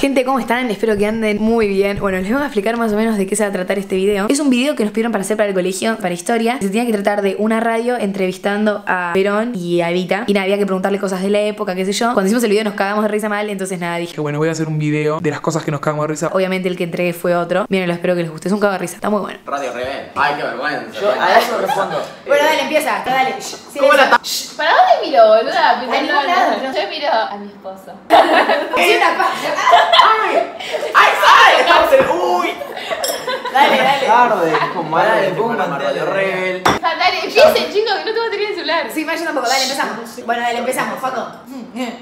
Gente, ¿cómo están? Espero que anden muy bien. Bueno, les voy a explicar más o menos de qué se va a tratar este video. Es un video que nos pidieron para hacer para el colegio, para historia. Se tenía que tratar de una radio entrevistando a Perón y a Evita. Y nada, había que preguntarle cosas de la época, qué sé yo. Cuando hicimos el video nos cagamos de risa mal, entonces nada, dije, bueno, voy a hacer un video de las cosas que nos cagamos de risa. Obviamente el que entregué fue otro. Miren, lo espero que les guste. Es un cago de risa, está muy bueno. Radio Rebel. Ay, qué vergüenza. Yo a eso respondo. Bueno, dale, empieza. Dale. ¿Cómo la ta? ¿Para dónde miro, boluda? Yo miro a mi esposo. Es una paja. ¡Ay! ¡Ay, sale! ¡Estamos en... ¡Uy! Dale, dale. Tarde, con mala de punta, Radio Rebel. Dale, empiecen, chicos, que no te voy a tener el celular. Sí, vaya tampoco, dale, empezamos. Bueno, dale, empezamos, Faco.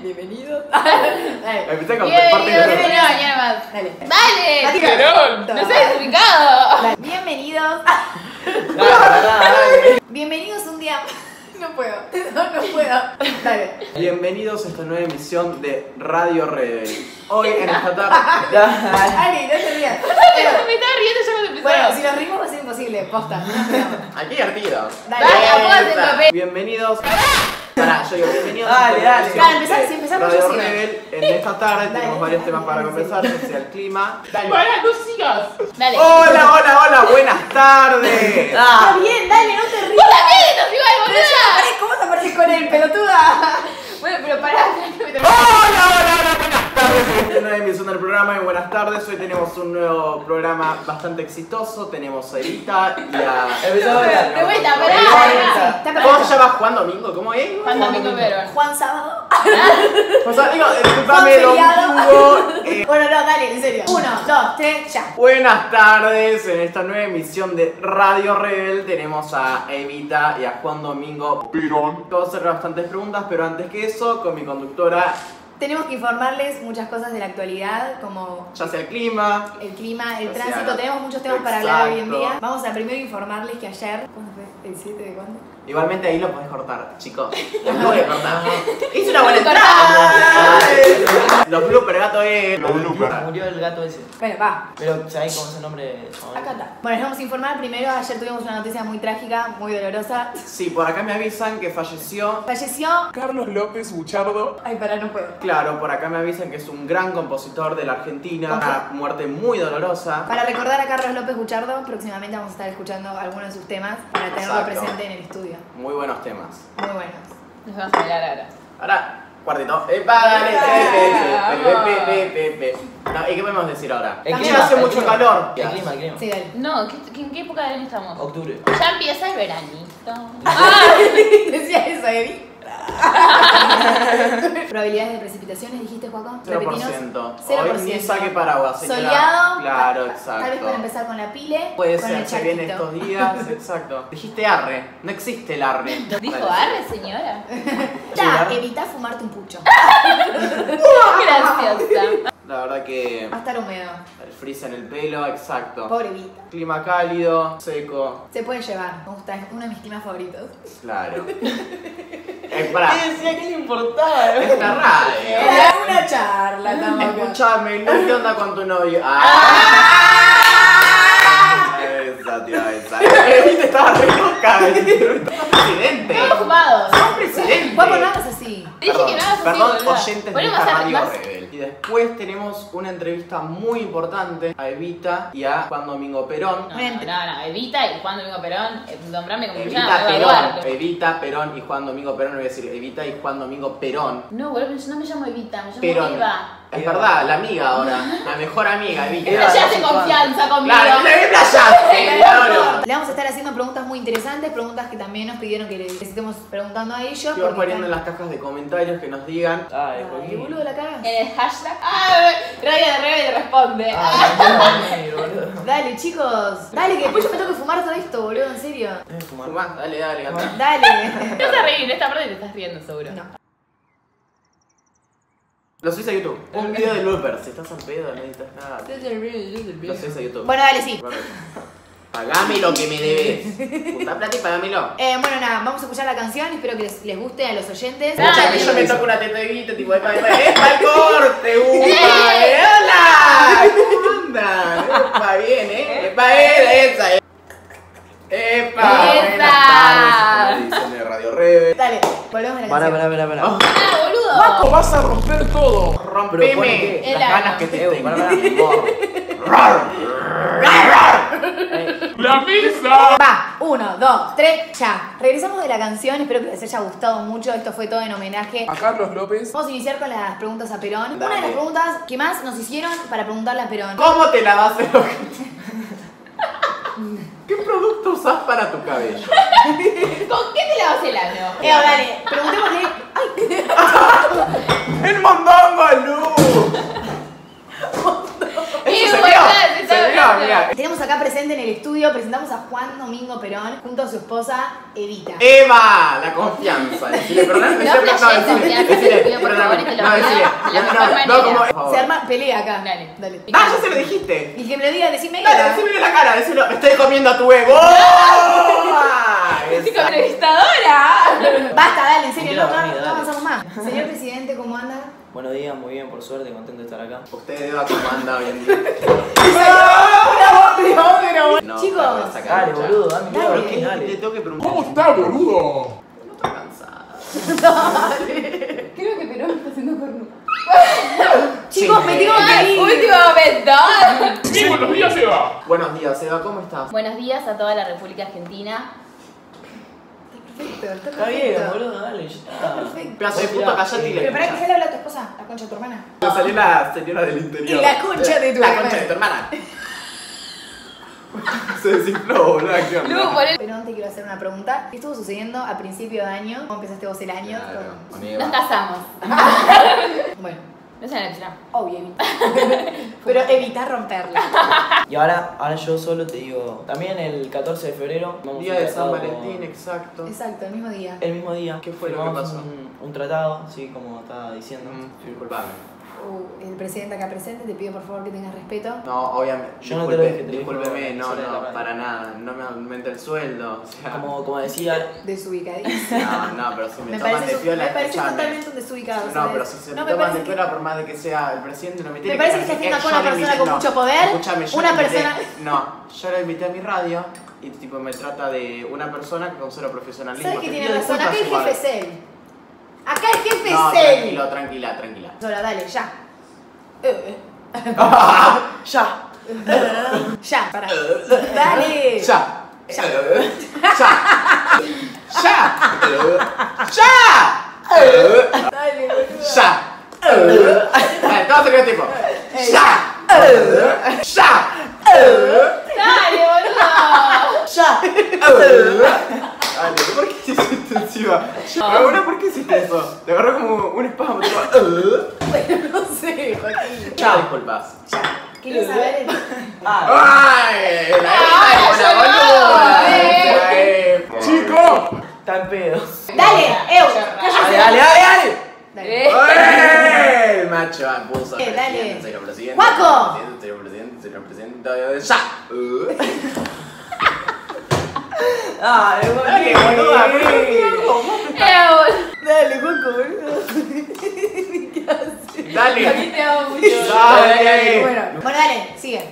Bienvenido. Dale. Empecé con parte de Perón. Ya nomás. Dale. ¡Dale! ¡Perón! ¡No seas desubicado! Bienvenidos. Bienvenidos un día. No puedo, no puedo. Dale. Bienvenidos a esta nueva emisión de Radio Rebel. Hoy en esta tarde. Dale, no se rían. Pero... me estaba riendo, yo me lo pensaba. Bueno, si nos rimos va a ser imposible, posta. No, aquí divertido. Dale, dale, papel. Bienvenidos. Pará, yo digo bienvenidos. Dale, dale. Dale, empezar, si empezamos Radio yo Rebel, sigo. En esta tarde dale, tenemos varios temas para conversar, hacia el clima. Dale. Pará, no sigas. Dale. Hola, hola, hola, buenas tardes. Está bien, dale, no te rías. ¿Cómo te apareces con él, pelotuda? Bueno, pero pará. ¡Hola, hola, hola! Buenas tardes. Esta nueva emisión del programa y buenas tardes. Hoy tenemos un nuevo programa bastante exitoso. Tenemos a Evita y a... ¡De vuelta, pará! ¿Cómo se llama? ¿Juan Domingo? ¿Cómo es? Juan Domingo Perón. ¿Juan Sábado? Juan Sábado, digo, disculpame, Domingo. Bueno, no, dale, en serio. 1, 2, 3, ya. Buenas tardes. En esta nueva emisión de Radio Rebel tenemos a Evita y a Juan Domingo Perón. Puedo hacer bastantes preguntas, pero antes que eso, con mi conductora... tenemos que informarles muchas cosas de la actualidad, como... ya sea el clima. El clima, el tránsito, sea, tenemos muchos temas exacto. Para hablar hoy en día. Vamos a primero informarles que ayer... ¿cuándo fue? ¿El 7 de cuándo? Igualmente ahí lo podés cortar, chicos. Lo podés cortar. ¡Hice una buena entrada! Los bloopers, el gato es... los bloopers. Murió el gato ese. Bueno, va. Pero, ¿sabés cómo es el nombre? Acá está. Bueno, les vamos a informar primero. Ayer tuvimos una noticia muy trágica, muy dolorosa. Sí, por acá me avisan que falleció... falleció... Carlos López Buchardo. Ay, pará, no puedo. Claro, por acá me avisan que es un gran compositor de la Argentina. Una muerte muy dolorosa. Para recordar a Carlos López Buchardo, próximamente vamos a estar escuchando algunos de sus temas para tenerlo exacto. Presente en el estudio. Muy buenos temas. Muy buenos. Nos vamos a bailar ahora. Ahora, cuartito. No, ¿y qué podemos decir ahora? El clima hace mucho calor. El clima, el clima. Sí, dale. No, ¿en qué época del año estamos? Octubre. Ya empieza el veranito. ¡Ah! Decía eso, Evi. Probabilidades de precipitaciones, dijiste, Joaco. 0%. 0%. Hoy ni saque paraguas. Soleado. Claro, exacto. Tal vez para empezar con la pile. Puede ser, se viene estos días. Exacto. Dijiste arre. No existe el arre. ¿Dijo arre, señora? Ya, evita fumarte un pucho. Graciosa. La verdad que... va a estar húmedo. El frizz en el pelo, exacto. Pobre Vita. Clima cálido, seco. Se puede llevar, me gusta, es uno de mis climas favoritos. Claro. Te decía que le importaba. Esta radio. Era una charla tampoco. Escuchame, ¿qué onda con tu novio? ¡Ah! Esa, tío, esa. Te estaba re loca. Presidente. Estamos fumados. Son presidentes. Vamos, no hagas así. Dije que no hagas así. Perdón, oyentes de esta radio rebelde. Y después tenemos una entrevista muy importante a Evita y a Juan Domingo Perón. No, Evita y Juan Domingo Perón, nombrame como Evita Perón. Evita, Perón y Juan Domingo Perón, no voy a decir Evita y Juan Domingo Perón. No, boludo, yo no me llamo Evita, me llamo Perón. Eva. Es verdad, la amiga ahora, la mejor amiga, Evita. Ella hace confianza conmigo. Claro, le vamos a estar haciendo preguntas muy interesantes, preguntas que también nos pidieron que les estemos preguntando a ellos. Yo poniendo en las cajas de comentarios que nos digan. Ay, boludo, la caga. Hashtag. ¡Ah! Radio Rebel responde. Ay, no, dale, chicos. Dale, que después yo me tengo que fumar todo esto, boludo, en serio. Fumar más, dale, dale, gata. Dale. Te vas a reír, en esta parte te estás riendo, seguro. No. Lo subís a YouTube. Un video de bloopers. Si estás al pedo, no necesitas nada. Lo subís a YouTube. Bueno, dale, sí. Pagame lo que me debes. Puta plata y pagámelo. Bueno, nada, vamos a escuchar la canción. Espero que les guste a los oyentes. Escucha que yo me toco una teta de Evita, tipo, ¡es para el corte! ¡Upa! ¡Hola! ¿Cómo andan? ¡Epa, bien, eh! ¡Epa, esa! ¡Epa! ¡Epa! Buenas tardes, de Radio Rebel. Dale. Volvemos a la canción. Pará. Ah, boludo. Paco, vas a romper todo. Rompeme las ganas que te tengo. ¡La misa! Va, 1, 2, 3, ya. Regresamos de la canción, espero que les haya gustado mucho. Esto fue todo en homenaje a Carlos López. Vamos a iniciar con las preguntas a Perón. Dale. Una de las preguntas que más nos hicieron para preguntarle a Perón. ¿Cómo te lavas el ojete? ¿Qué producto usás para tu cabello? ¿Con qué te lavas el ano? Dale, preguntémosle. ¡Ay! ¡El mondongo, Lu! Tenemos acá presente en el estudio, presentamos a Juan Domingo Perón junto a su esposa Evita. Eva, la confianza. Decirle, perdón, me no, se arma pelea acá. Dale. Ah, ya se lo dijiste. Y que me lo diga, decime. Dale, decime la cara, decilo. Me estoy comiendo a tu huevo. Entrevistadora. Basta, dale, en serio, no avanzamos más. Señor presidente, ¿cómo anda? Buenos días, muy bien, por suerte, contento de estar acá. Usted deba cómo anda hoy en día. No, chicos, dale, boludo, dame miedo. ¿Cómo está, boludo? No estoy cansada. Creo que Perón está haciendo cornudo. Chicos, me tengo que ir. Último momento. Sí, buenos días, Eva. Buenos días, Eva, ¿cómo estás? Buenos días a toda la República Argentina. Perfecto, está bien, boludo, dale. Está perfecto. Pero hace puto callate y le. Pero pará que se le habla a tu esposa, la concha de tu hermana. Te salió la señora del interior. Y la concha de tu hermana. La concha de tu hermana. Se desinfló, boludo. Pero te quiero hacer una pregunta. ¿Qué estuvo sucediendo a principio de año? ¿Cómo empezaste vos el año? Claro, nos casamos. Bueno. No se la mencionaba. Obvio, Evita. Pero evita romperla. Y ahora yo solo te digo, también el 14 de febrero. Día de San Valentín, como... exacto. Exacto, el mismo día. El mismo día. ¿Qué fue lo que pasó? Un tratado, sí, como estaba diciendo. Disculpame. El presidente acá presente, te pido por favor que tengas respeto. No, obviamente. Yo no te lo dije. Discúlpeme, no, para nada. No me aumenta el sueldo. O sea, como decía. Desubicadísimo. No, pero si me toman de piola. Me parece totalmente un desubicado. No, pero si se me toman de piola, por más de que sea el presidente, no me tiene que. Me parece que estás con una persona con mucho poder. Escúchame, yo. Una persona. No, yo lo invité a mi radio y tipo me trata de una persona que con cero profesionalismo. ¿Sabes que tiene razón? Acá el jefe es él. Acá el jefe es él. Tranquilo, tranquila. Sola, dale, ya. Ya. Ya, pará. Dale. Ya. Ya. Ya. Ya. Ya. Dale, boludo. Ya. Vale, todo sería tipo. Ya. Ya. Dale, boludo. Ya. Dale, ¿por qué hiciste encima? Ahora, ¿por qué hiciste eso? Te agarró como un espasmo. No sé, Joaquín. Ya, disculpas. Ya. ¿Quieres saber? ¡Ay! ¡La hija de una boluda! ¡Chico! Tan pedos. ¡Dale! ¡Ew! ¡Dale! ¡El macho! ¡Puso! ¡Dale! ¡Señor presidente! ¡Guaco! ¡Señor presidente! ¡Señor presidente! ¡Ya! ¡Ah! ¡Es bonito! Dale, Juanco, boludo. ¿Qué haces? Dale. A mí te amo mucho. Dale. Bueno, dale, sigue.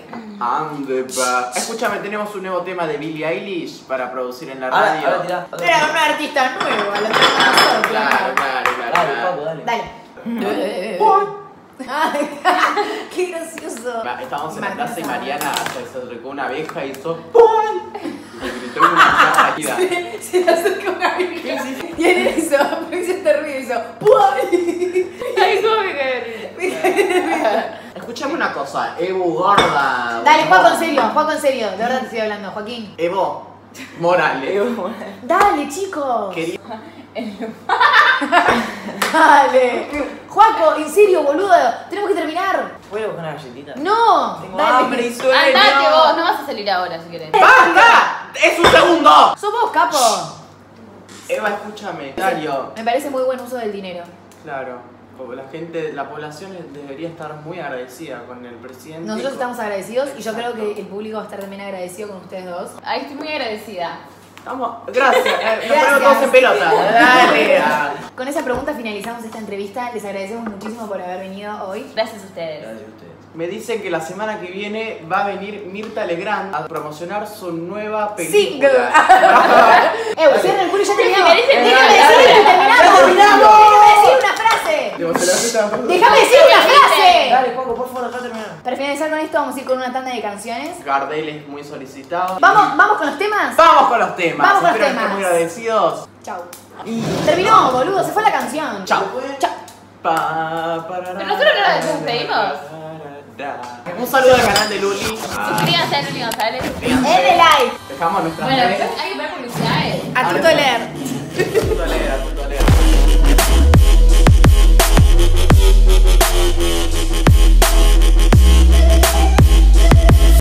Ande pa. Escúchame, tenemos un nuevo tema de Billie Eilish para producir en la radio. Era un artista nuevo. Claro. Dale. Qué gracioso. Estábamos en la plaza y Mariana se acercó una vieja y hizo ¡pum! Y gritó una chapa. Se le acercó una vieja. Y en eso, hizo este ruido y hizo ¡pum! Ahí como me cae. Escuchame una cosa, Evo gorda. Dale, Juaco en serio, de verdad te estoy hablando, Joaquín. Evo Morales. Dale, chicos. Dale. Juaco, en serio, boludo. Tenemos que terminar. ¿Voy a buscar una galletita? No. Tengo hambre y sueño. Andate vos, no vas a salir ahora si querés. ¡Basta! ¡Es un segundo! Sos vos, capo. Eva, escúchame. Dario. Me parece muy buen uso del dinero. Claro. La gente, la población debería estar muy agradecida con el presidente. Nosotros estamos agradecidos. Exacto. Y yo creo que el público va a estar también agradecido con ustedes dos. Ahí estoy muy agradecida. Vamos, gracias. Nos ponemos todos en pelota. Dale. Con esa pregunta finalizamos esta entrevista. Les agradecemos muchísimo por haber venido hoy. Gracias a ustedes. Gracias a ustedes. Me dicen que la semana que viene va a venir Mirta Legrand a promocionar su nueva película. Cierren el culo y ya terminamos. Déjame decir una frase. Dale, Coco, por favor, acá terminamos. Para finalizar con esto vamos a ir con una tanda de canciones. Gardel es muy solicitado. ¿Vamos con los temas? Vamos con los temas. Espero que estén muy agradecidos. Chau. Terminó, boludo, se fue la canción. Chau. Pero nosotros no nos despedimos. Un saludo al canal de Luli. Suscríbanse a Luli González. Denle like. Dejamos nuestras redes. Bueno, hay que ver publicidades. A tu leer.